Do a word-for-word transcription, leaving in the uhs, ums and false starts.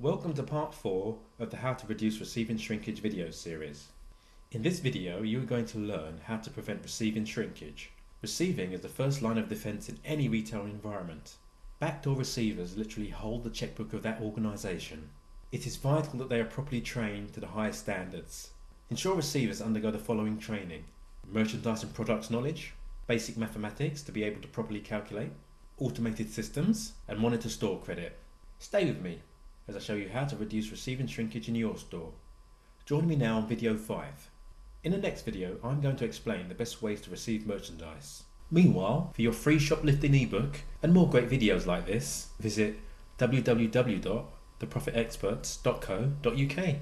Welcome to part four of the How to Reduce Receiving Shrinkage video series. In this video, you are going to learn how to prevent receiving shrinkage. Receiving is the first line of defense in any retail environment. Backdoor receivers literally hold the checkbook of that organization. It is vital that they are properly trained to the highest standards. Ensure receivers undergo the following training: merchandise and products knowledge, basic mathematics to be able to properly calculate, automated systems, and monitor store credit. Stay with me as I show you how to reduce receiving shrinkage in your store. Join me now on video five. In the next video, I'm going to explain the best ways to receive merchandise. Meanwhile, for your free shoplifting ebook and more great videos like this, visit w w w dot the profit experts dot co dot u k.